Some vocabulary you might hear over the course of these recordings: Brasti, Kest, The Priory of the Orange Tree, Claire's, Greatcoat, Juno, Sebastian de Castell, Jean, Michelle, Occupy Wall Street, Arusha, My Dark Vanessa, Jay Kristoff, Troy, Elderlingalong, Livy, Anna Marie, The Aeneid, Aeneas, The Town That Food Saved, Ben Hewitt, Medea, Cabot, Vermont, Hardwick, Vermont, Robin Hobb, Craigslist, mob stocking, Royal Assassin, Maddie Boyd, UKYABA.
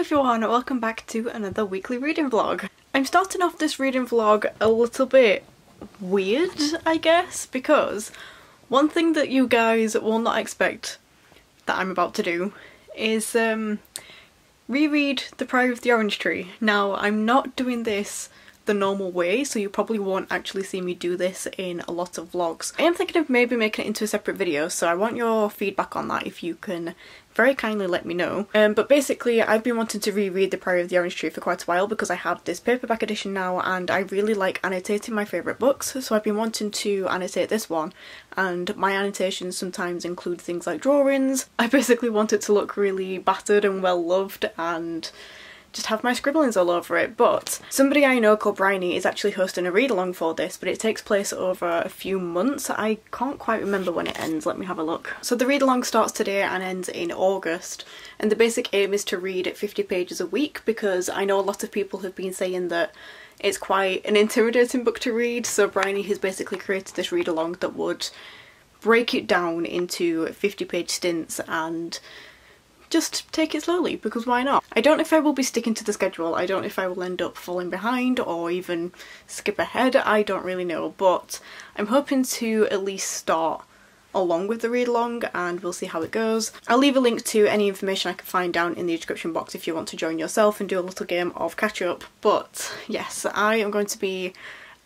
Hello everyone, welcome back to another weekly reading vlog. I'm starting off this reading vlog a little bit weird, I guess, because one thing that you guys will not expect that I'm about to do is reread The Priory of the Orange Tree. Now, I'm not doing this the normal way, so you probably won't actually see me do this in a lot of vlogs. I am thinking of maybe making it into a separate video, so I want your feedback on that if you can very kindly let me know. But basically I've been wanting to reread The Priory of the Orange Tree for quite a while because I have this paperback edition now and I really like annotating my favourite books, so I've been wanting to annotate this one, and my annotations sometimes include things like drawings. I basically want it to look really battered and well loved and just have my scribblings all over it. But somebody I know called Bryony is actually hosting a read-along for this, but it takes place over a few months. I can't quite remember when it ends, let me have a look. So the read-along starts today and ends in August, and the basic aim is to read 50 pages a week, because I know a lot of people have been saying that it's quite an intimidating book to read, so Bryony has basically created this read-along that would break it down into 50-page stints and just take it slowly, because why not? I don't know if I will be sticking to the schedule, I don't know if I will end up falling behind or even skip ahead, I don't really know, but I'm hoping to at least start along with the read-along and we'll see how it goes. I'll leave a link to any information I can find down in the description box if you want to join yourself and do a little game of catch-up. But yes, I am going to be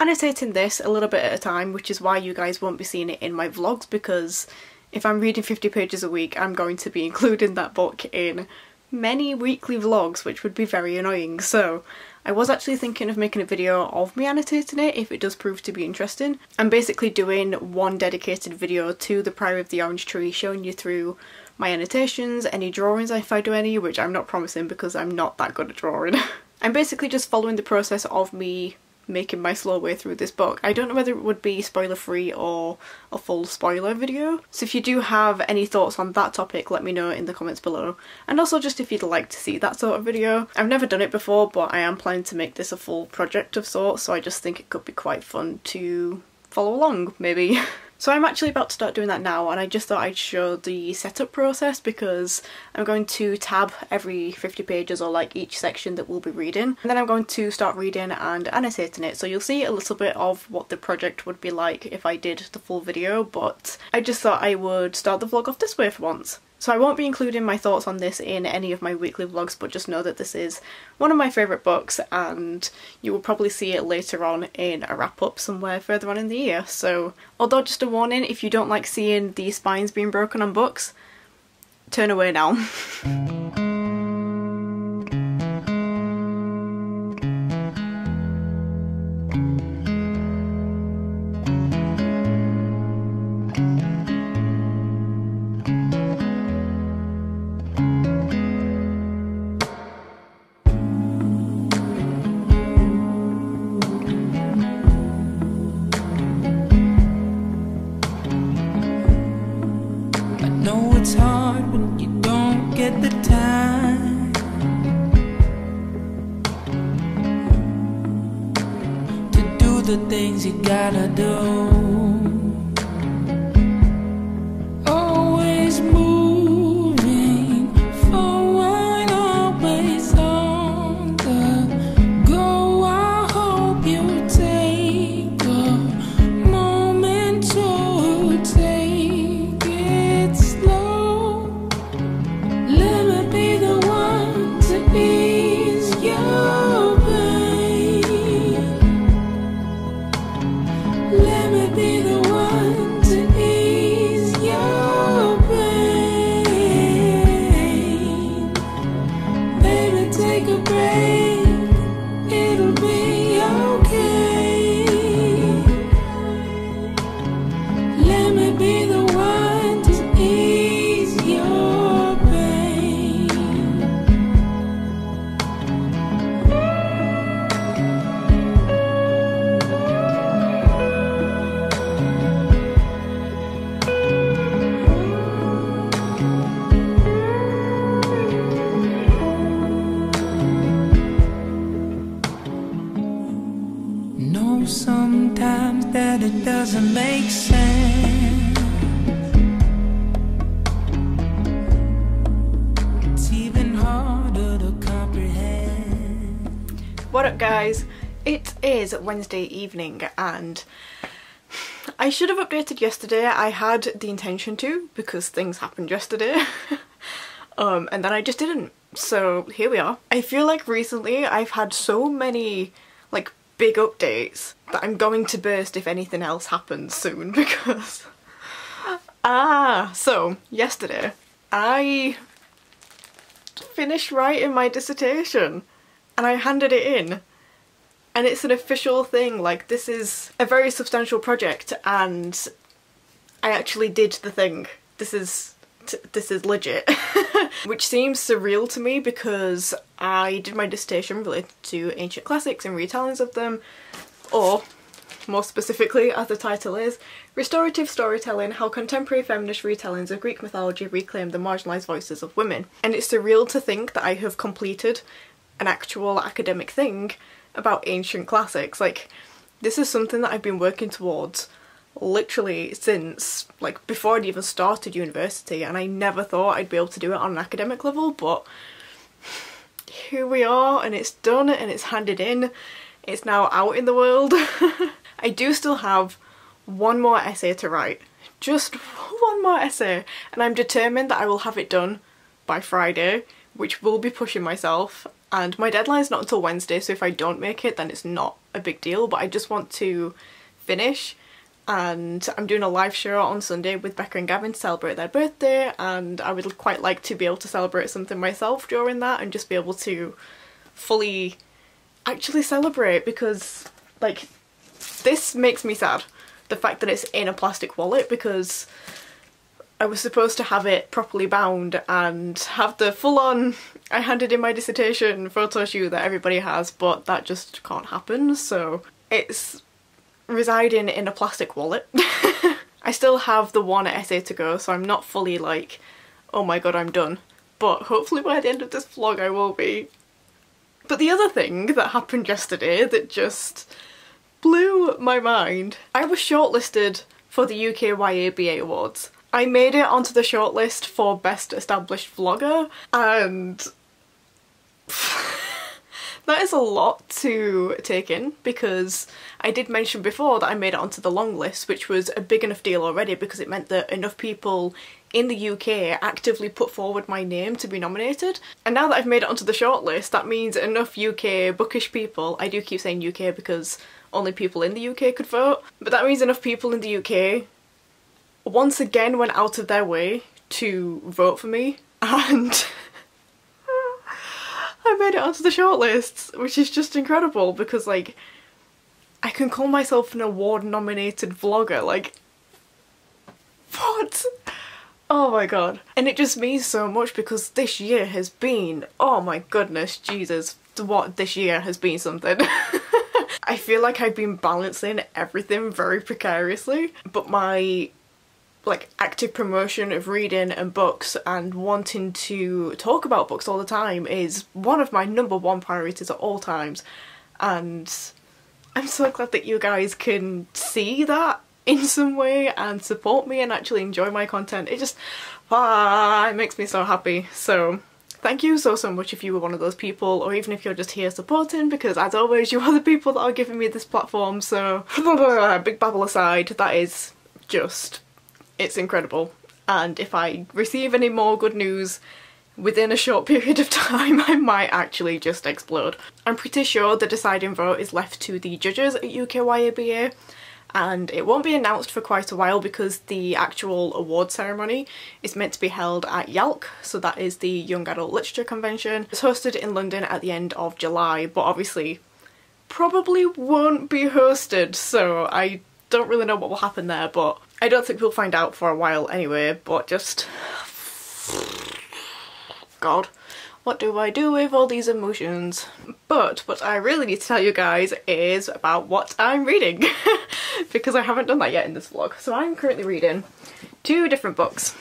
annotating this a little bit at a time, which is why you guys won't be seeing it in my vlogs, because if I'm reading 50 pages a week, I'm going to be including that book in many weekly vlogs, which would be very annoying. So I was actually thinking of making a video of me annotating it if it does prove to be interesting. I'm basically doing one dedicated video to The Priory of the Orange Tree, showing you through my annotations, any drawings if I do any, which I'm not promising because I'm not that good at drawing. I'm basically just following the process of me making my slow way through this book. I don't know whether it would be spoiler free or a full spoiler video, so if you do have any thoughts on that topic, let me know in the comments below, and also just if you'd like to see that sort of video. I've never done it before, but I am planning to make this a full project of sorts, so I just think it could be quite fun to follow along, maybe. So I'm actually about to start doing that now, and I just thought I'd show the setup process because I'm going to tab every 50 pages or like each section that we'll be reading, and then I'm going to start reading and annotating it. So you'll see a little bit of what the project would be like if I did the full video, but I just thought I would start the vlog off this way for once. So I won't be including my thoughts on this in any of my weekly vlogs, but just know that this is one of my favourite books and you will probably see it later on in a wrap-up somewhere further on in the year. So, although just a warning, if you don't like seeing the spines being broken on books, turn away now. It's even harder to come. What up, guys? It is Wednesday evening and I should have updated yesterday. I had the intention to because things happened yesterday and then I just didn't, so here we are. I feel like recently I've had so many like big updates that I'm going to burst if anything else happens soon because so yesterday I finished writing my dissertation and I handed it in, and it's an official thing. Like, this is a very substantial project and I actually did the thing. This is legit. Which seems surreal to me because I did my dissertation related to ancient classics and retellings of them, or more specifically, as the title is, Restorative Storytelling: How Contemporary Feminist Retellings of Greek Mythology Reclaim the Marginalised Voices of Women. And it's surreal to think that I have completed an actual academic thing about ancient classics. Like, this is something that I've been working towards literally since, like, before I'd even started university, and I never thought I'd be able to do it on an academic level, but here we are, and it's done and it's handed in. It's now out in the world. I do still have one more essay to write. Just one more essay, and I'm determined that I will have it done by Friday, which will be pushing myself, and my deadline's not until Wednesday, so if I don't make it then it's not a big deal, but I just want to finish. And I'm doing a live show on Sunday with Becca and Gavin to celebrate their birthday, and I would quite like to be able to celebrate something myself during that and just be able to fully actually celebrate, because, like, this makes me sad, the fact that it's in a plastic wallet, because I was supposed to have it properly bound and have the full-on I handed in my dissertation photo shoot that everybody has, but that just can't happen, so it's residing in a plastic wallet. I still have the one essay to go, so I'm not fully like, oh my god, I'm done, but hopefully by the end of this vlog I will be. But the other thing that happened yesterday that just blew my mind, I was shortlisted for the UKYABA awards. I made it onto the shortlist for Best Established Vlogger, and that is a lot to take in, because I did mention before that I made it onto the long list, which was a big enough deal already because it meant that enough people in the UK actively put forward my name to be nominated. And now that I've made it onto the shortlist, that means enough UK bookish people — I do keep saying UK because only people in the UK could vote — but that means enough people in the UK once again went out of their way to vote for me, and I made it onto the shortlists, which is just incredible because, like, I can call myself an award-nominated vlogger. Like, what? Oh my god. And it just means so much because this year has been, oh my goodness, Jesus, what this year has been something. I feel like I've been balancing everything very precariously, but my, like, active promotion of reading and books and wanting to talk about books all the time is one of my #1 priorities at all times, and I'm so glad that you guys can see that in some way and support me and actually enjoy my content. It just, it makes me so happy. So thank you so much if you were one of those people, or even if you're just here supporting, because as always you are the people that are giving me this platform, so big babble aside, that is just, it's incredible. And if I receive any more good news within a short period of time, I might actually just explode. I'm pretty sure the deciding vote is left to the judges at UKYABA, and it won't be announced for quite a while because the actual award ceremony is meant to be held at YALC, so that is the Young Adult Literature Convention. It's hosted in London at the end of July, but obviously probably won't be hosted, so I don't really know what will happen there, but I don't think we'll find out for a while anyway. But just, god, what do I do with all these emotions? But what I really need to tell you guys is about what I'm reading, because I haven't done that yet in this vlog. So I'm currently reading two different books.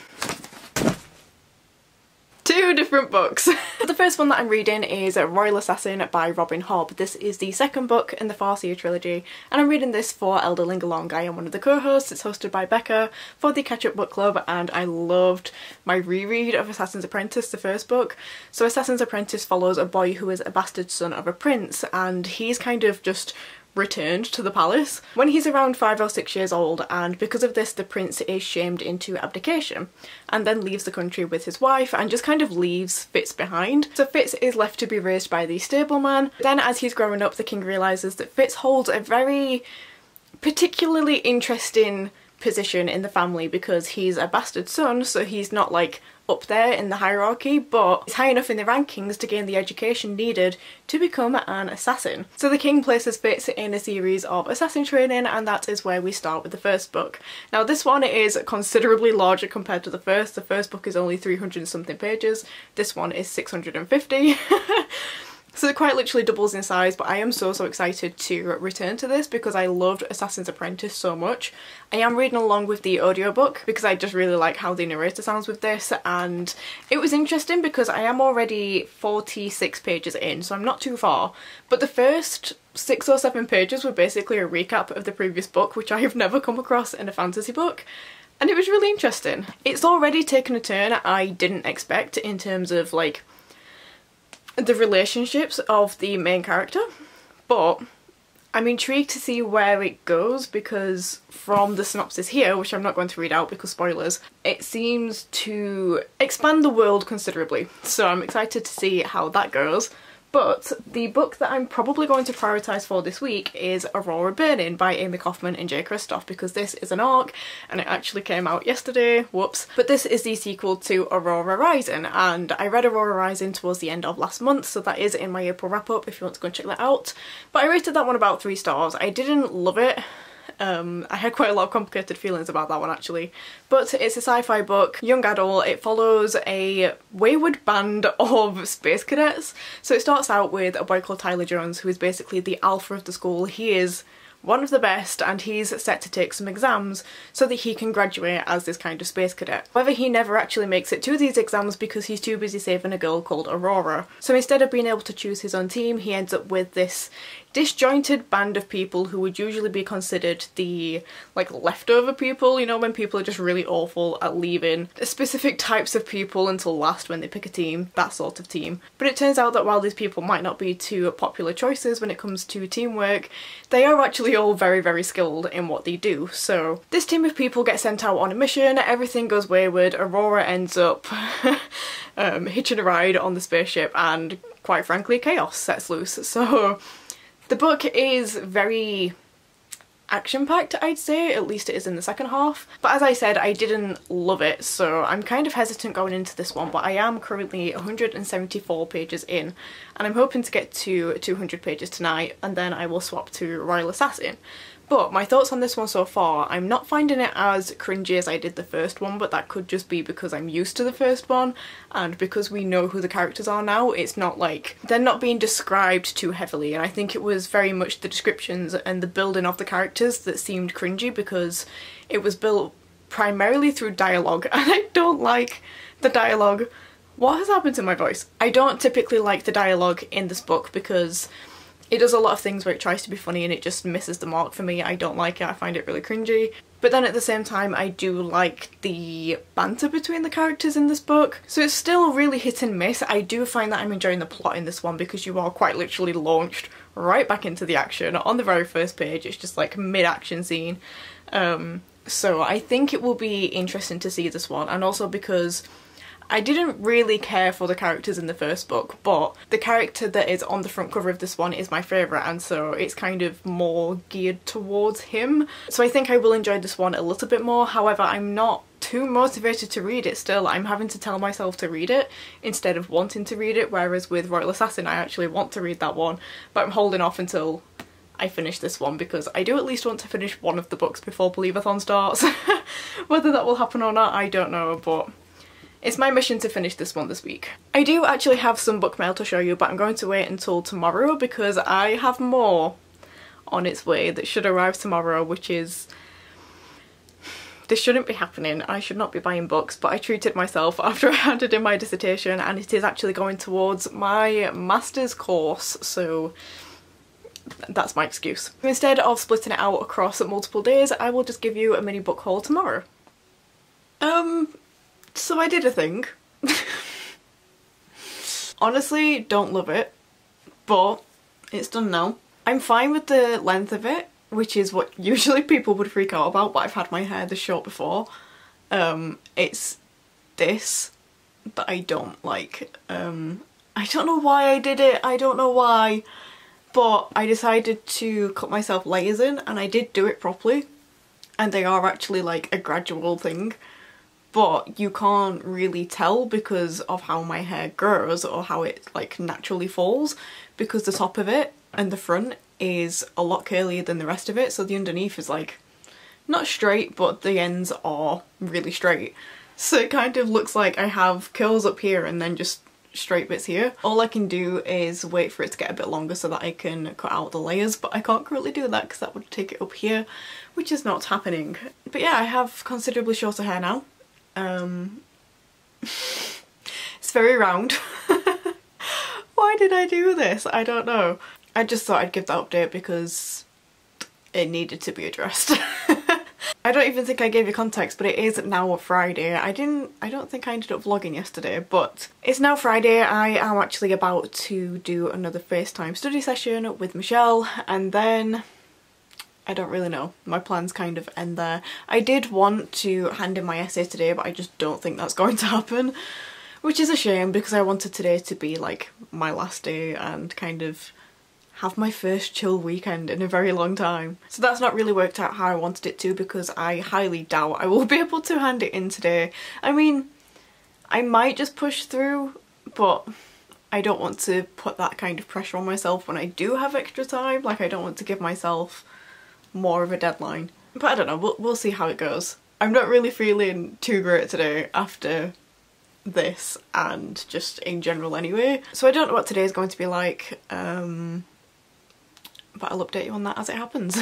Two different books. The first one that I'm reading is Royal Assassin by Robin Hobb. This is the second book in the Farseer trilogy, and I'm reading this for Elderlingalong. I am one of the co-hosts. It's hosted by Becca for the Catch Up Book Club, and I loved my reread of Assassin's Apprentice, the first book. So Assassin's Apprentice follows a boy who is a bastard son of a prince, and he's kind of just returned to the palace when he's around 5 or 6 years old, and because of this the prince is shamed into abdication and then leaves the country with his wife and just kind of leaves Fitz behind. So Fitz is left to be raised by the stableman. Then as he's growing up, the king realises that Fitz holds a very particularly interesting position in the family because he's a bastard son, so he's not like up there in the hierarchy, but he's high enough in the rankings to gain the education needed to become an assassin. So the king places Fitz in a series of assassin training, and that is where we start with the first book. Now this one is considerably larger compared to the first. The first book is only 300 and something pages, this one is 650. So it quite literally doubles in size, but I am so excited to return to this because I loved Assassin's Apprentice so much. I am reading along with the audiobook because I just really like how the narrator sounds with this, and it was interesting because I am already 46 pages in, so I'm not too far, but the first 6 or 7 pages were basically a recap of the previous book, which I have never come across in a fantasy book. And it was really interesting. It's already taken a turn I didn't expect in terms of like the relationships of the main character, but I'm intrigued to see where it goes because from the synopsis here, which I'm not going to read out because spoilers, it seems to expand the world considerably, so I'm excited to see how that goes. But the book that I'm probably going to prioritise for this week is Aurora Burning by Amie Kaufman and Jay Kristoff, because this is an ARC and it actually came out yesterday, whoops. But this is the sequel to Aurora Rising, and I read Aurora Rising towards the end of last month, so that is in my April wrap up if you want to go and check that out. But I rated that one about 3 stars. I didn't love it. I had quite a lot of complicated feelings about that one actually, but it's a sci-fi book, young adult. It follows a wayward band of space cadets. So it starts out with a boy called Tyler Jones, who is basically the alpha of the school. He is one of the best, and he's set to take some exams so that he can graduate as this kind of space cadet. However, he never actually makes it to these exams because he's too busy saving a girl called Aurora. So instead of being able to choose his own team, he ends up with this disjointed band of people who would usually be considered the like leftover people, you know, when people are just really awful at leaving specific types of people until last when they pick a team, that sort of team. But it turns out that while these people might not be too popular choices when it comes to teamwork, they are actually all very skilled in what they do. So this team of people get sent out on a mission, everything goes wayward, Aurora ends up hitching a ride on the spaceship, and quite frankly chaos sets loose. So the book is very action-packed, I'd say, at least it is in the second half. But as I said, I didn't love it, so I'm kind of hesitant going into this one, but I am currently 174 pages in, and I'm hoping to get to 200 pages tonight, and then I will swap to Royal Assassin. But my thoughts on this one so far, I'm not finding it as cringy as I did the first one, but that could just be because I'm used to the first one, and because we know who the characters are now, it's not like they're not being described too heavily. And I think it was very much the descriptions and the building of the characters that seemed cringy, because it was built primarily through dialogue, and I don't like the dialogue. What has happened to my voice? I don't typically like the dialogue in this book because it does a lot of things where it tries to be funny and it just misses the mark for me. I don't like it, I find it really cringy. But then at the same time, I do like the banter between the characters in this book. So it's still really hit and miss. I do find that I'm enjoying the plot in this one because you are quite literally launched right back into the action on the very first page. It's just like mid-action scene. So I think it will be interesting to see this one, and also because I didn't really care for the characters in the first book, but the character that is on the front cover of this one is my favourite, and so it's kind of more geared towards him. So I think I will enjoy this one a little bit more. However, I'm not too motivated to read it still. I'm having to tell myself to read it instead of wanting to read it, whereas with Royal Assassin I actually want to read that one, but I'm holding off until I finish this one because I do at least want to finish one of the books before Believe-A-Thon starts. Whether that will happen or not, I don't know, but it's my mission to finish this one this week. I do actually have some book mail to show you, but I'm going to wait until tomorrow because I have more on its way that should arrive tomorrow, which is This shouldn't be happening. I should not be buying books, but I treated myself after I handed in my dissertation, and it is actually going towards my master's course, so that's my excuse. Instead of splitting it out across multiple days, I will just give you a mini book haul tomorrow. So I did a thing. Honestly, don't love it, but it's done now. I'm fine with the length of it, which is what usually people would freak out about, but I've had my hair this short before. It's this that I don't like. I don't know why I did it, I don't know why, but I decided to cut myself layers in, and I did do it properly, and they are actually like a gradual thing, but you can't really tell because of how my hair grows or how it like naturally falls, because the top of it and the front is a lot curlier than the rest of it, so the underneath is like not straight, but the ends are really straight, so it kind of looks like I have curls up here and then just straight bits here. All I can do is wait for it to get a bit longer so that I can cut out the layers, but I can't currently do that because that would take it up here, which is not happening. But yeah, I have considerably shorter hair now. It's very round. Why did I do this? I don't know. I just thought I'd give that update because it needed to be addressed. I don't even think I gave you context, but it is now a Friday. I don't think I ended up vlogging yesterday, but it's now Friday. I am actually about to do another FaceTime study session with Michelle, and then I don't really know. My plans kind of end there. I did want to hand in my essay today, but I just don't think that's going to happen, which is a shame because I wanted today to be like my last day and kind of have my first chill weekend in a very long time. So that's not really worked out how I wanted it to, because I highly doubt I will be able to hand it in today. I mean, I might just push through, but I don't want to put that kind of pressure on myself when I do have extra time. Like, I don't want to give myself more of a deadline. But I don't know, we'll see how it goes. I'm not really feeling too great today after this and just in general anyway. So I don't know what today is going to be like. But I'll update you on that as it happens.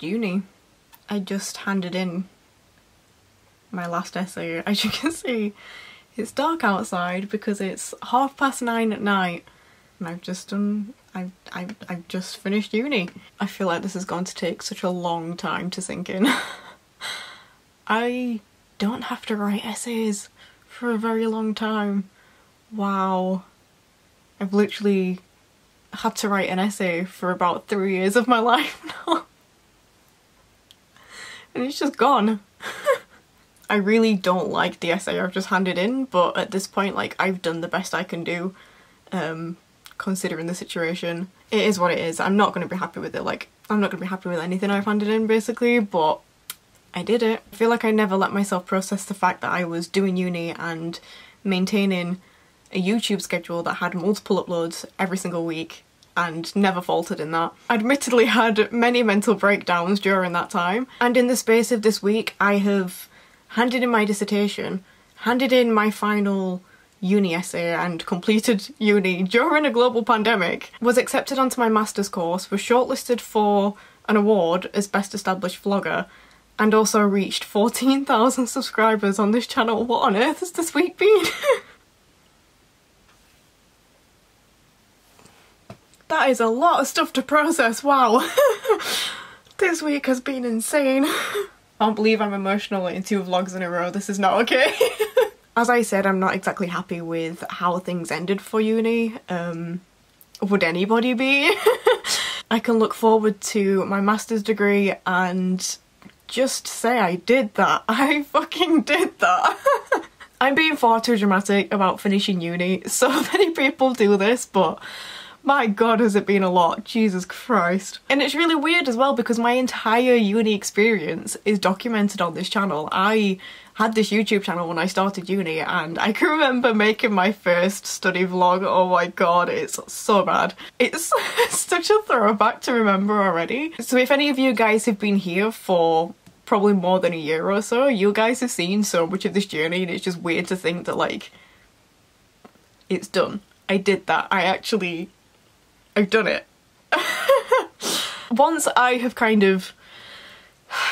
Uni. I just handed in my last essay. As you can see, it's dark outside because it's 9:30 at night, and I've just done. I've just finished uni. I feel like this is going to take such a long time to sink in. I don't have to write essays for a very long time. Wow, I've literally had to write an essay for about 3 years of my life now. And it's just gone. I really don't like the essay I've just handed in, but at this point, like, I've done the best I can do, considering the situation. It is what it is. I'm not going to be happy with it. Like, I'm not going to be happy with anything I've handed in, basically, but I did it. I feel like I never let myself process the fact that I was doing uni and maintaining a YouTube schedule that had multiple uploads every single week, and never faltered in that. I admittedly had many mental breakdowns during that time, and in the space of this week I have handed in my dissertation, handed in my final uni essay and completed uni during a global pandemic, was accepted onto my master's course, was shortlisted for an award as Best Established Vlogger, and also reached 14,000 subscribers on this channel. What on earth has this week been? That is a lot of stuff to process, wow. This week has been insane. I can't believe I'm emotional in 2 vlogs in a row. This is not okay. As I said, I'm not exactly happy with how things ended for uni. Would anybody be? I can look forward to my master's degree and just say I did that. I fucking did that. I'm being far too dramatic about finishing uni. So many people do this, but my god, has it been a lot. Jesus Christ. And it's really weird as well because my entire uni experience is documented on this channel. I had this YouTube channel when I started uni and I can remember making my first study vlog. Oh my god, it's so bad. It's such a throwback to remember already. So if any of you guys have been here for probably more than a year or so, you guys have seen so much of this journey and it's just weird to think that like, it's done. I did that. I've done it. Once I have kind of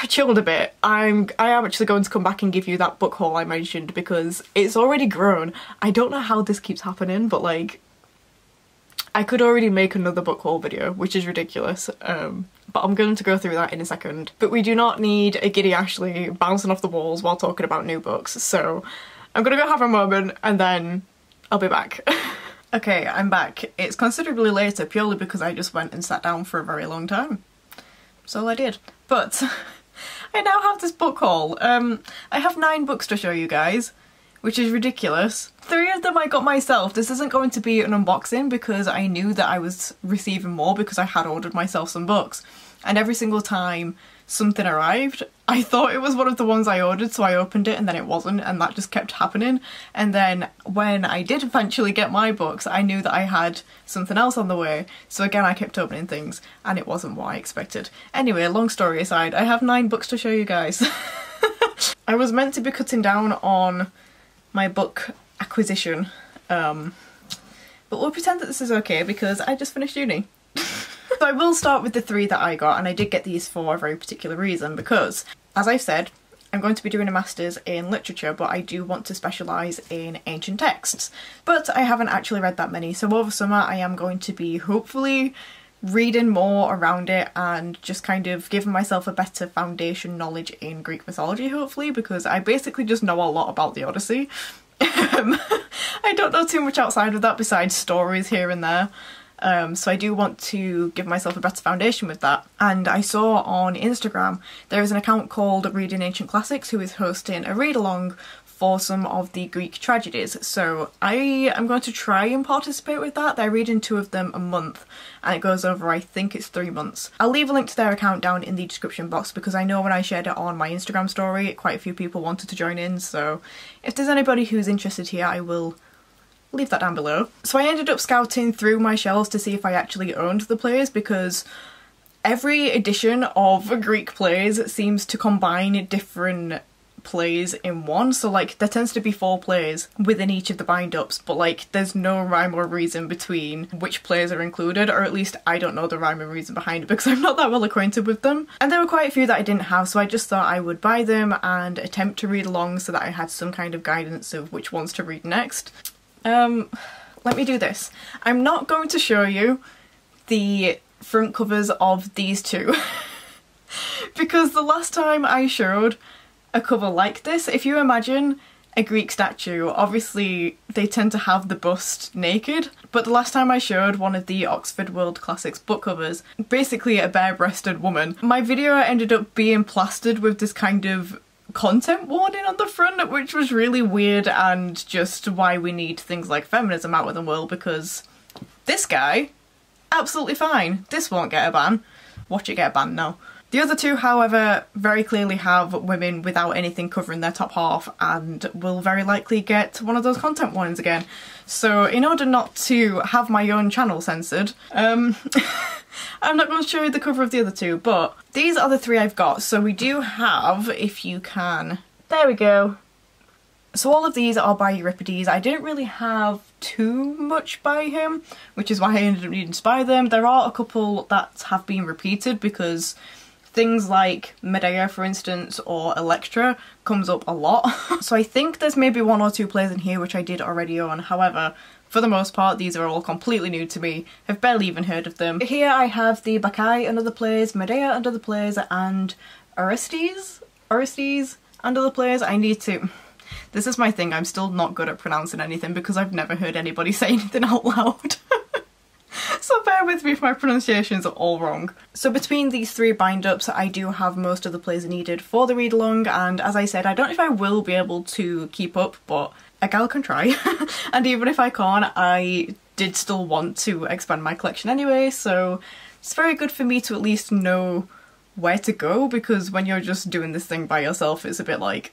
chilled a bit, I am actually going to come back and give you that book haul I mentioned because it's already grown. I don't know how this keeps happening, but like, I could already make another book haul video, which is ridiculous, but I'm going to go through that in a second. But we do not need a giddy Ashley bouncing off the walls while talking about new books, so I'm gonna go have a moment and then I'll be back. Okay, I'm back. It's considerably later purely because I just went and sat down for a very long time. That's all I did. But I now have this book haul. I have 9 books to show you guys, which is ridiculous. 3 of them I got myself. This isn't going to be an unboxing because I knew that I was receiving more because I had ordered myself some books. And every single time something arrived, I thought it was one of the ones I ordered, so I opened it and then it wasn't, and that just kept happening. And then when I did eventually get my books, I knew that I had something else on the way. So again, I kept opening things and it wasn't what I expected. Anyway, long story aside, I have 9 books to show you guys. I was meant to be cutting down on my book acquisition, but we'll pretend that this is okay because I just finished uni. So I will start with the 3 that I got, and I did get these for a very particular reason because, as I've said, I'm going to be doing a master's in literature, but I do want to specialise in ancient texts. But I haven't actually read that many, so over summer I am going to be hopefully reading more around it and just kind of giving myself a better foundation knowledge in Greek mythology, hopefully, because I basically just know a lot about the Odyssey. I don't know too much outside of that besides stories here and there. So I do want to give myself a better foundation with that. And I saw on Instagram there is an account called Reading Ancient Classics who is hosting a read-along for some of the Greek tragedies. So I am going to try and participate with that. They're reading 2 of them a month and it goes over, I think it's 3 months. I'll leave a link to their account down in the description box because I know when I shared it on my Instagram story quite a few people wanted to join in, so if there's anybody who's interested here I will leave that down below. So I ended up scouting through my shelves to see if I actually owned the plays because every edition of Greek plays seems to combine different plays in one, so like there tends to be 4 plays within each of the bind-ups, but like there's no rhyme or reason between which plays are included, or at least I don't know the rhyme or reason behind it because I'm not that well acquainted with them. And there were quite a few that I didn't have, so I just thought I would buy them and attempt to read along so that I had some kind of guidance of which ones to read next. Let me do this. I'm not going to show you the front covers of these 2 because the last time I showed a cover like this, if you imagine a Greek statue, obviously they tend to have the bust naked, but the last time I showed one of the Oxford World Classics book covers, basically a bare-breasted woman, my video ended up being plastered with this kind of content warning on the front, which was really weird and just why we need things like feminism out of the world because this guy, absolutely fine. This won't get a ban. Watch it get a ban now. The other 2, however, very clearly have women without anything covering their top half and will very likely get one of those content warnings again. So in order not to have my own channel censored, I'm not going to show you the cover of the other 2, but these are the 3 I've got. So we do have, if you can, there we go. So all of these are by Euripides. I didn't really have too much by him, which is why I ended up needing to buy them. There are a couple that have been repeated because things like Medea, for instance, or Electra comes up a lot. So I think there's maybe 1 or 2 plays in here which I did already own. However, for the most part, these are all completely new to me. I've barely even heard of them. Here I have the Bacchae and other plays, Medea and other plays, and Orestes and other plays. I need to... This is my thing, I'm still not good at pronouncing anything because I've never heard anybody say anything out loud. So bear with me if my pronunciations are all wrong. So between these three bind-ups, I do have most of the plays needed for the read-along, and as I said, I don't know if I will be able to keep up, but a gal can try. And even if I can't, I did still want to expand my collection anyway, so it's very good for me to at least know where to go, because when you're just doing this thing by yourself, it's a bit like,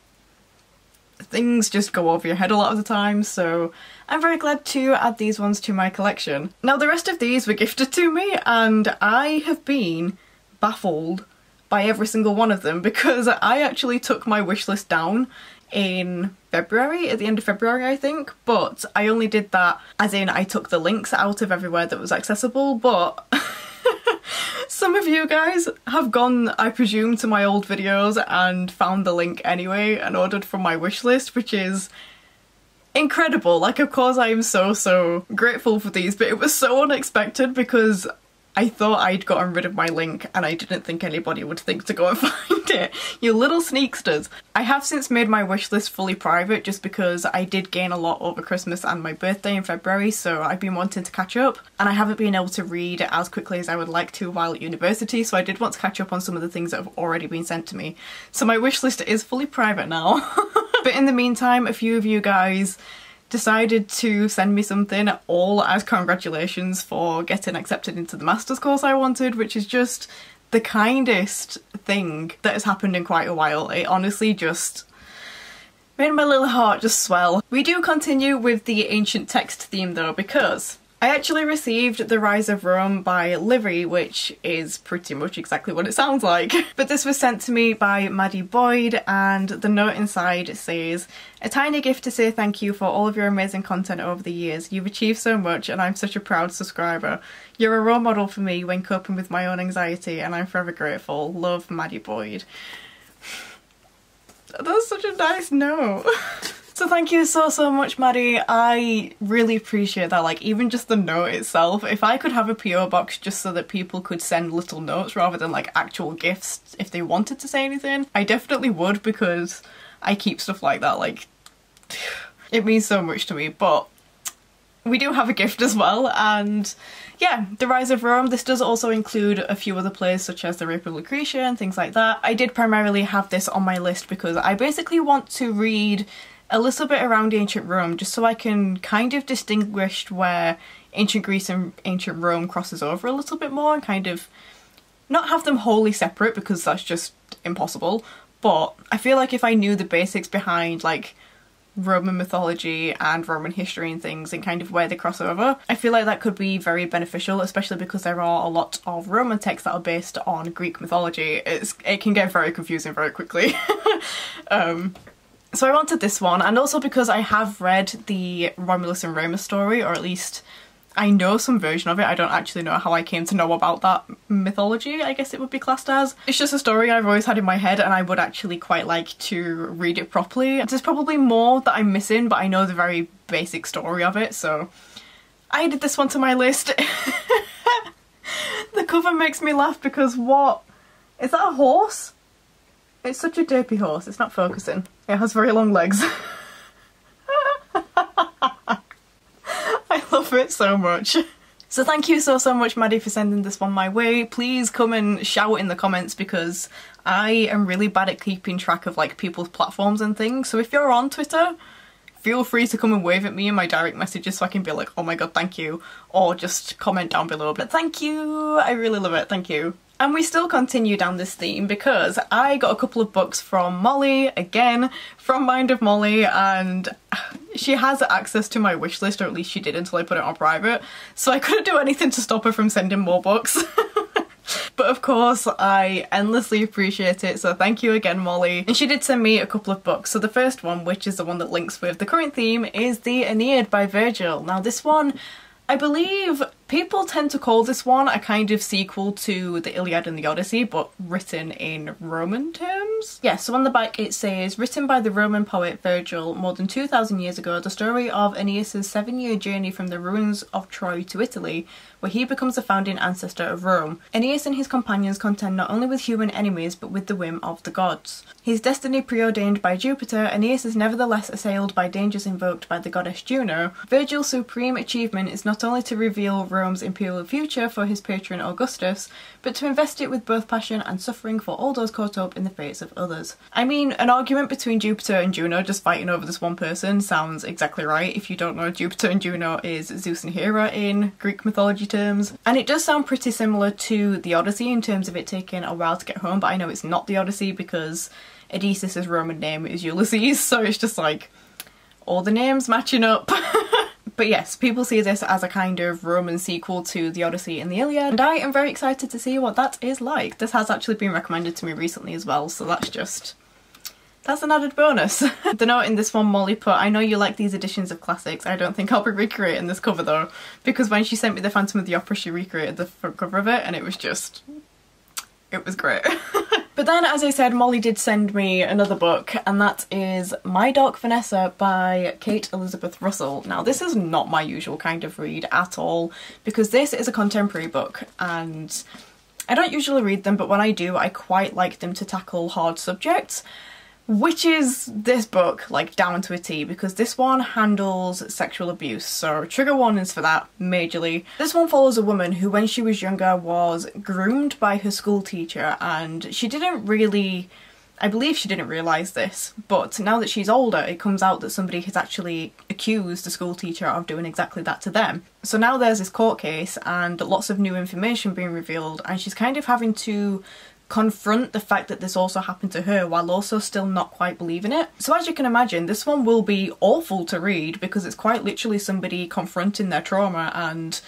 things just go over your head a lot of the time, so I'm very glad to add these ones to my collection. Now the rest of these were gifted to me, and I have been baffled by every single one of them, because I actually took my wishlist down in February, at the end of February I think, but I only did that as in I took the links out of everywhere that was accessible, but some of you guys have gone, I presume, to my old videos and found the link anyway and ordered from my wishlist, which is incredible. Like, of course I am so grateful for these, but it was so unexpected because I thought I'd gotten rid of my link and I didn't think anybody would think to go and find it. You little sneaksters. I have since made my wishlist fully private just because I did gain a lot over Christmas and my birthday in February, so I've been wanting to catch up, and I haven't been able to read as quickly as I would like to while at university, so I did want to catch up on some of the things that have already been sent to me. So my wishlist is fully private now. But in the meantime, a few of you guys decided to send me something all as congratulations for getting accepted into the master's course I wanted, which is just the kindest thing that has happened in quite a while. It honestly just made my little heart just swell. We do continue with the ancient text theme though, because I actually received The Rise of Rome by Livy, which is pretty much exactly what it sounds like. But this was sent to me by Maddie Boyd, and the note inside says, "A tiny gift to say thank you for all of your amazing content over the years. You've achieved so much and I'm such a proud subscriber. You're a role model for me when coping with my own anxiety and I'm forever grateful. Love, Maddie Boyd." That's such a nice note. So thank you so much, Maddie. I really appreciate that, like even just the note itself. If I could have a PO box just so that people could send little notes rather than like actual gifts if they wanted to say anything, I definitely would, because I keep stuff like that, like it means so much to me. But we do have a gift as well, and yeah, The Rise of Rome. This does also include a few other plays such as The Rape of Lucretia and things like that. I did primarily have this on my list because I basically want to read a little bit around ancient Rome just so I can kind of distinguish where ancient Greece and ancient Rome crosses over a little bit more, and kind of not have them wholly separate because that's just impossible, but I feel like if I knew the basics behind like Roman mythology and Roman history and things and kind of where they cross over, I feel like that could be very beneficial, especially because there are a lot of Roman texts that are based on Greek mythology. It can get very confusing very quickly. So I wanted this one, and also because I have read the Romulus and Remus story, or at least I know some version of it. I don't actually know how I came to know about that mythology, I guess it would be classed as. It's just a story I've always had in my head and I would actually quite like to read it properly. There's probably more that I'm missing, but I know the very basic story of it, so I added this one to my list. The cover makes me laugh because what? Is that a horse? It's such a derpy horse, it's not focusing. It has very long legs. I love it so much. So thank you so much, Maddie, for sending this one my way. Please come and shout in the comments because I am really bad at keeping track of like people's platforms and things. So if you're on Twitter, feel free to come and wave at me in my direct messages so I can be like, oh my god, thank you. Or just comment down below, but thank you. I really love it, thank you. And we still continue down this theme because I got a couple of books from Molly, again, from Mind of Molly, and she has access to my wishlist, or at least she did until I put it on private, so I couldn't do anything to stop her from sending more books. But of course I endlessly appreciate it, so thank you again, Molly. And she did send me a couple of books. So the first one, which is the one that links with the current theme, is the Aeneid by Virgil. Now this one, I believe people tend to call this one a kind of sequel to the Iliad and the Odyssey, but written in Roman terms. poems? Yes, yeah, so on the back it says, written by the Roman poet Virgil more than 2,000 years ago, the story of Aeneas' 7-year journey from the ruins of Troy to Italy, where he becomes the founding ancestor of Rome. Aeneas and his companions contend not only with human enemies, but with the whim of the gods. His destiny preordained by Jupiter, Aeneas is nevertheless assailed by dangers invoked by the goddess Juno. Virgil's supreme achievement is not only to reveal Rome's imperial future for his patron Augustus, but to invest it with both passion and suffering for all those caught up in the fates of others. I mean, an argument between Jupiter and Juno just fighting over this one person sounds exactly right. If you don't know, Jupiter and Juno is Zeus and Hera in Greek mythology terms. And it does sound pretty similar to the Odyssey in terms of it taking a while to get home, but I know it's not the Odyssey because Odysseus' Roman name is Ulysses, so it's just like all the names matching up. But yes, people see this as a kind of Roman sequel to the Odyssey and the Iliad, and I am very excited to see what that is like. This has actually been recommended to me recently as well, so that's an added bonus. The note in this one Molly put, I know you like these editions of classics, I don't think I'll be recreating this cover though, because when she sent me the Phantom of the Opera she recreated the front cover of it and it was just... it was great. But then, as I said, Molly did send me another book, and that is My Dark Vanessa by Kate Elizabeth Russell. Now, this is not my usual kind of read at all, because this is a contemporary book, and I don't usually read them, but when I do, I quite like them to tackle hard subjects, which is this book, like, down to a T, because this one handles sexual abuse, so trigger warnings for that, majorly. This one follows a woman who, when she was younger, was groomed by her school teacher, and she didn't really... I believe she didn't realise this, but now that she's older it comes out that somebody has actually accused the school teacher of doing exactly that to them. So now there's this court case and lots of new information being revealed, and she's kind of having to confront the fact that this also happened to her while also still not quite believing it. So as you can imagine, this one will be awful to read because it's quite literally somebody confronting their trauma, and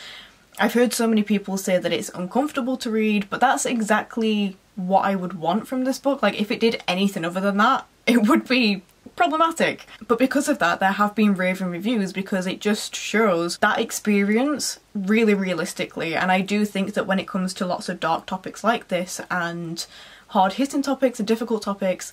I've heard so many people say that it's uncomfortable to read, but that's exactly what I would want from this book. Like, if it did anything other than that, it would be problematic. But because of that, there have been raving reviews because it just shows that experience really realistically, and I do think that when it comes to lots of dark topics like this and hard-hitting topics and difficult topics,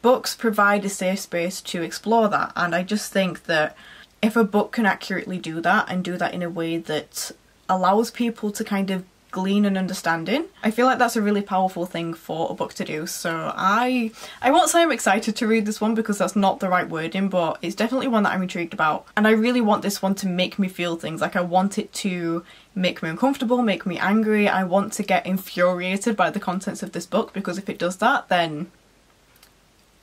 books provide a safe space to explore that. And I just think that if a book can accurately do that and do that in a way that allows people to kind of glean an understanding, I feel like that's a really powerful thing for a book to do. So I won't say I'm excited to read this one because that's not the right wording, but it's definitely one that I'm intrigued about, and I really want this one to make me feel things. Like, I want it to make me uncomfortable, make me angry. I want to get infuriated by the contents of this book, because if it does that, then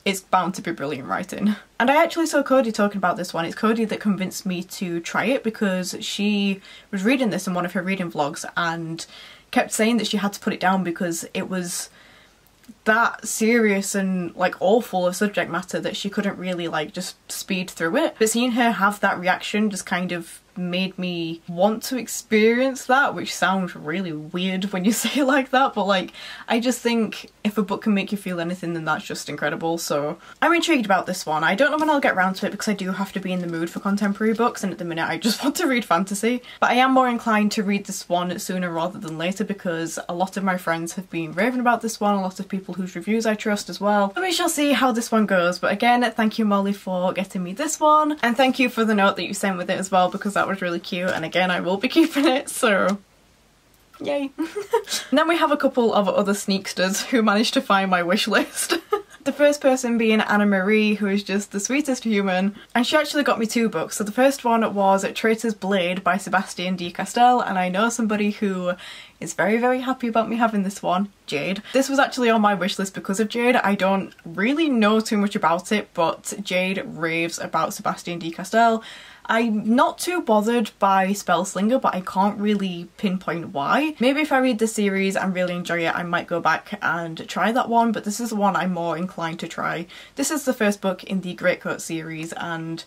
it's bound to be brilliant writing. And I actually saw Cody talking about this one. It's Cody that convinced me to try it, because she was reading this in one of her reading vlogs and kept saying that she had to put it down because it was that serious and like awful of subject matter that she couldn't really like just speed through it. But seeing her have that reaction just kind of made me want to experience that, which sounds really weird when you say it like that, but like, I just think if a book can make you feel anything, then that's just incredible. So I'm intrigued about this one. I don't know when I'll get around to it because I do have to be in the mood for contemporary books, and at the minute I just want to read fantasy. But I am more inclined to read this one sooner rather than later because a lot of my friends have been raving about this one, a lot of people whose reviews I trust as well. But we shall see how this one goes. But again, thank you Molly for getting me this one, and thank you for the note that you sent with it as well, because that was really cute, and again I will be keeping it, so yay. And then we have a couple of other sneaksters who managed to find my wish list. The first person being Anna Marie, who is just the sweetest human, and she actually got me two books. So the first one was Traitor's Blade by Sebastian de Castell, and I know somebody who is very, very happy about me having this one, Jade. This was actually on my wishlist because of Jade. I don't really know too much about it, but Jade raves about Sebastian de Castell. I'm not too bothered by Spellslinger, but I can't really pinpoint why. Maybe if I read the series and really enjoy it, I might go back and try that one, but this is the one I'm more inclined to try. This is the first book in the Greatcoat series, and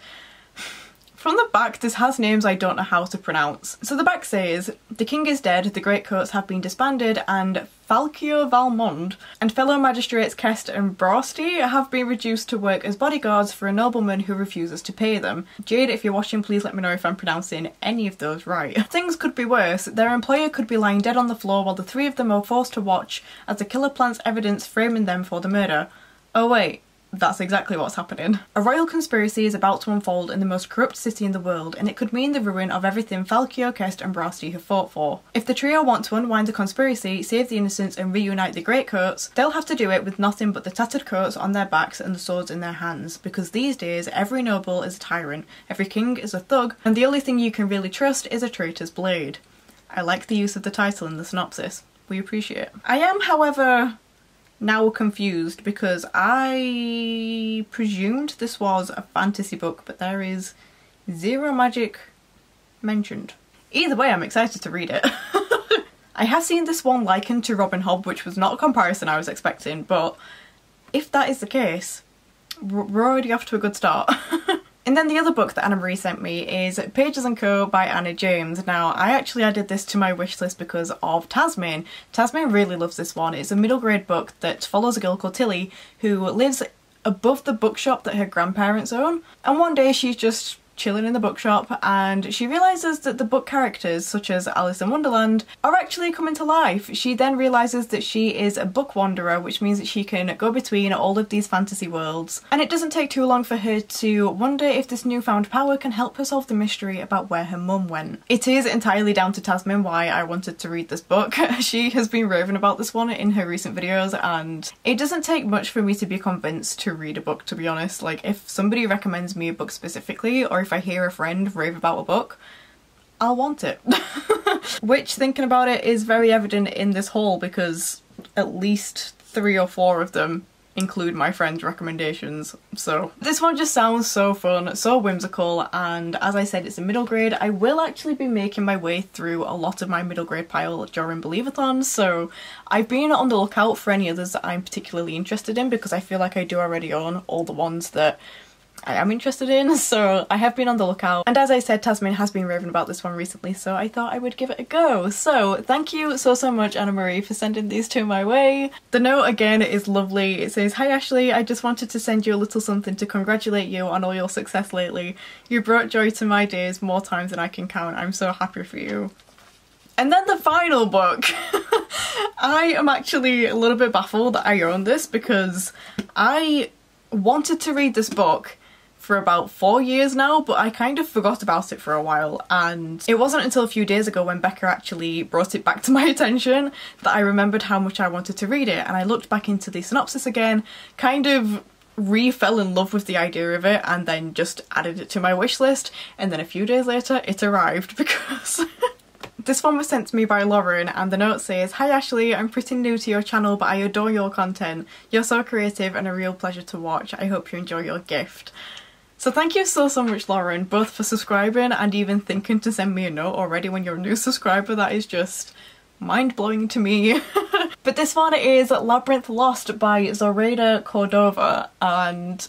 from the back this has names I don't know how to pronounce. So the back says, the king is dead, the Greatcoats have been disbanded, and Falcio Valmond and fellow magistrates Kest and Brosti have been reduced to work as bodyguards for a nobleman who refuses to pay them. Jade, if you're watching, please let me know if I'm pronouncing any of those right. Things could be worse. Their employer could be lying dead on the floor while the three of them are forced to watch as the killer plants evidence framing them for the murder. Oh wait, that's exactly what's happening. A royal conspiracy is about to unfold in the most corrupt city in the world, and it could mean the ruin of everything Falkio, Kest and Brasti have fought for. If the trio want to unwind the conspiracy, save the innocents and reunite the Greatcoats, they'll have to do it with nothing but the tattered coats on their backs and the swords in their hands, because these days every noble is a tyrant, every king is a thug, and the only thing you can really trust is a traitor's blade. I like the use of the title in the synopsis. We appreciate it. I am, however, now confused because I presumed this was a fantasy book, but there is zero magic mentioned. Either way, I'm excited to read it. I have seen this one likened to Robin Hobb, which was not a comparison I was expecting, but if that is the case, we're already off to a good start. And then the other book that Anna Marie sent me is Pages & Co by Anna James. Now I actually added this to my wish list because of Tasman. Tasman really loves this one. It's a middle grade book that follows a girl called Tilly who lives above the bookshop that her grandparents own, and one day she's just chilling in the bookshop and she realises that the book characters, such as Alice in Wonderland, are actually coming to life. She then realises that she is a book wanderer, which means that she can go between all of these fantasy worlds, and it doesn't take too long for her to wonder if this newfound power can help her solve the mystery about where her mum went. It is entirely down to Tasman why I wanted to read this book. She has been raving about this one in her recent videos, and it doesn't take much for me to be convinced to read a book, to be honest. Like, if somebody recommends me a book specifically, or if I hear a friend rave about a book, I'll want it. Which, thinking about it, is very evident in this haul because at least 3 or 4 of them include my friend's recommendations. So this one just sounds so fun, so whimsical, and as I said, it's a middle grade. I will actually be making my way through a lot of my middle grade pile during Believe-A-Thon, so I've been on the lookout for any others that I'm particularly interested in because I feel like I do already own all the ones that I am interested in, so I have been on the lookout. And as I said, Tasman has been raving about this one recently, so I thought I would give it a go. So thank you so much, Anna Marie, for sending these two my way. The note again is lovely. It says, "Hi Ashley, I just wanted to send you a little something to congratulate you on all your success lately. You brought joy to my days more times than I can count. I'm so happy for you." And then the final book. I am actually a little bit baffled that I own this because I wanted to read this book for about 4 years now, but I kind of forgot about it for a while, and it wasn't until a few days ago when Becca actually brought it back to my attention that I remembered how much I wanted to read it, and I looked back into the synopsis again, kind of re-fell in love with the idea of it, and then just added it to my wish list, and then a few days later it arrived because this one was sent to me by Lauren, and the note says, "Hi Ashley, I'm pretty new to your channel but I adore your content. You're so creative and a real pleasure to watch. I hope you enjoy your gift." So thank you so much, Lauren, both for subscribing and even thinking to send me a note already when you're a new subscriber. That is just mind-blowing to me. But this one is Labyrinth Lost by Zoraida Cordova, and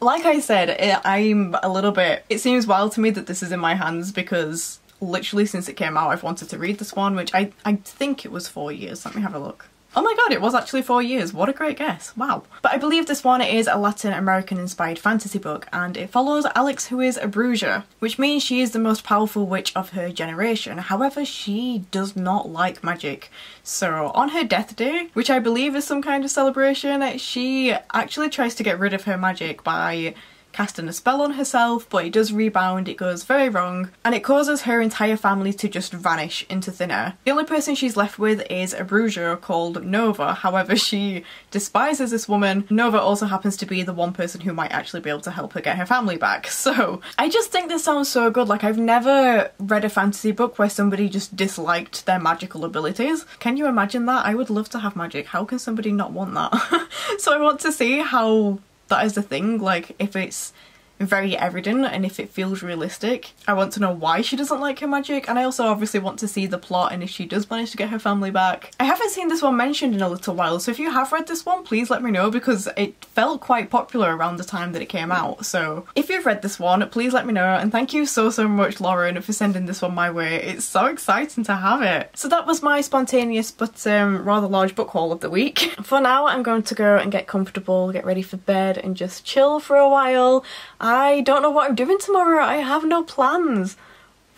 like I said, it seems wild to me that this is in my hands because literally since it came out I've wanted to read this one, which I think it was 4 years. Let me have a look. Oh my god, it was actually 4 years. What a great guess. Wow. But I believe this one is a Latin American inspired fantasy book, and it follows Alex, who is a bruja, which means she is the most powerful witch of her generation. However, she does not like magic. So on her death day, which I believe is some kind of celebration, she actually tries to get rid of her magic by casting a spell on herself, but it does rebound, it goes very wrong, and it causes her entire family to just vanish into thin air. The only person she's left with is a bruja called Nova. However, she despises this woman. Nova also happens to be the one person who might actually be able to help her get her family back. So I just think this sounds so good. Like, I've never read a fantasy book where somebody just disliked their magical abilities. Can you imagine that? I would love to have magic. How can somebody not want that? So I want to see how that is the thing, like, if it's very evident and if it feels realistic. I want to know why she doesn't like her magic, and I also obviously want to see the plot and if she does manage to get her family back. I haven't seen this one mentioned in a little while, so if you have read this one, please let me know because it felt quite popular around the time that it came out. So if you've read this one, please let me know, and thank you so much, Lauren, for sending this one my way. It's so exciting to have it. So that was my spontaneous but rather large book haul of the week. For now, I'm going to go and get comfortable, get ready for bed and just chill for a while. I don't know what I'm doing tomorrow. I have no plans.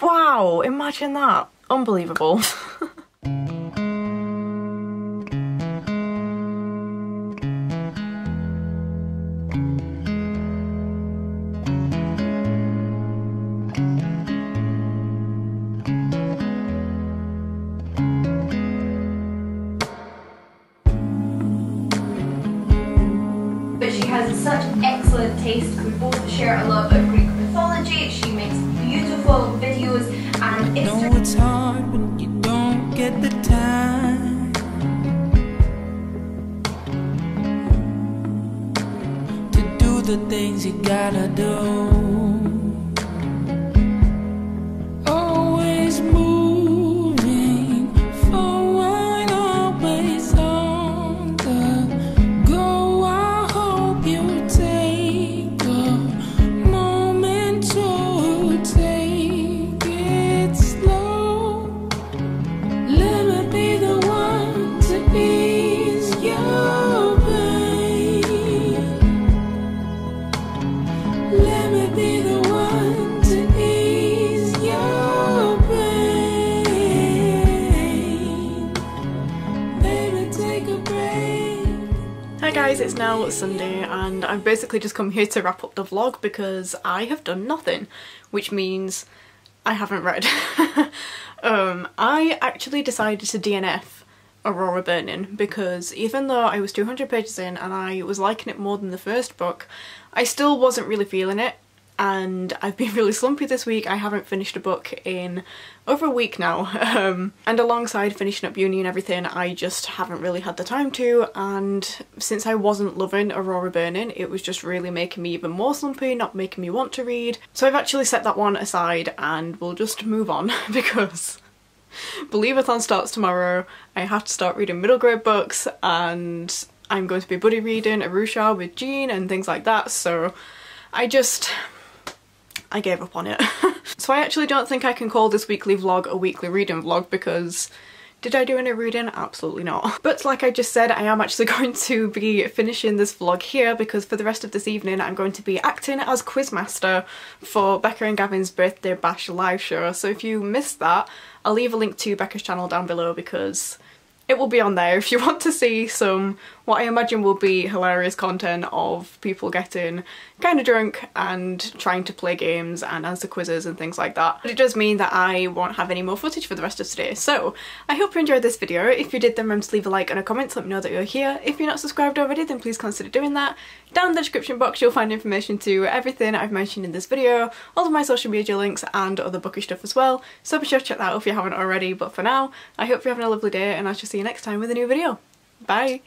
Wow, imagine that. Unbelievable. such excellent taste. We both share a love of Greek mythology. She makes beautiful videos and it's... I know it's hard when you don't get the time to do the things you gotta do. It's now Sunday and I've basically just come here to wrap up the vlog because I have done nothing, which means I haven't read. I actually decided to DNF Aurora Burning because even though I was 200 pages in and I was liking it more than the first book, I still wasn't really feeling it and I've been really slumpy this week. I haven't finished a book in over a week now, and alongside finishing up uni and everything I just haven't really had the time to, and since I wasn't loving Aurora Burning it was just really making me even more slumpy, not making me want to read, so I've actually set that one aside and we'll just move on because Believe-A-Thon starts tomorrow, I have to start reading middle grade books and I'm going to be buddy reading Arusha with Jean and things like that, so I gave up on it. So I actually don't think I can call this weekly vlog a weekly reading vlog because did I do any reading? Absolutely not. But like I just said, I am actually going to be finishing this vlog here because for the rest of this evening I'm going to be acting as quizmaster for Becca and Gavin's birthday bash live show. So if you missed that, I'll leave a link to Becca's channel down below because it will be on there if you want to see some, what I imagine will be hilarious content of people getting kind of drunk and trying to play games and answer quizzes and things like that. But it does mean that I won't have any more footage for the rest of today. So I hope you enjoyed this video. If you did, then remember to leave a like and a comment to let me know that you're here. If you're not subscribed already, then please consider doing that. Down in the description box you'll find information to everything I've mentioned in this video, all of my social media links and other bookish stuff as well. So be sure to check that out if you haven't already. But for now, I hope you're having a lovely day and I shall see you next time with a new video. Bye!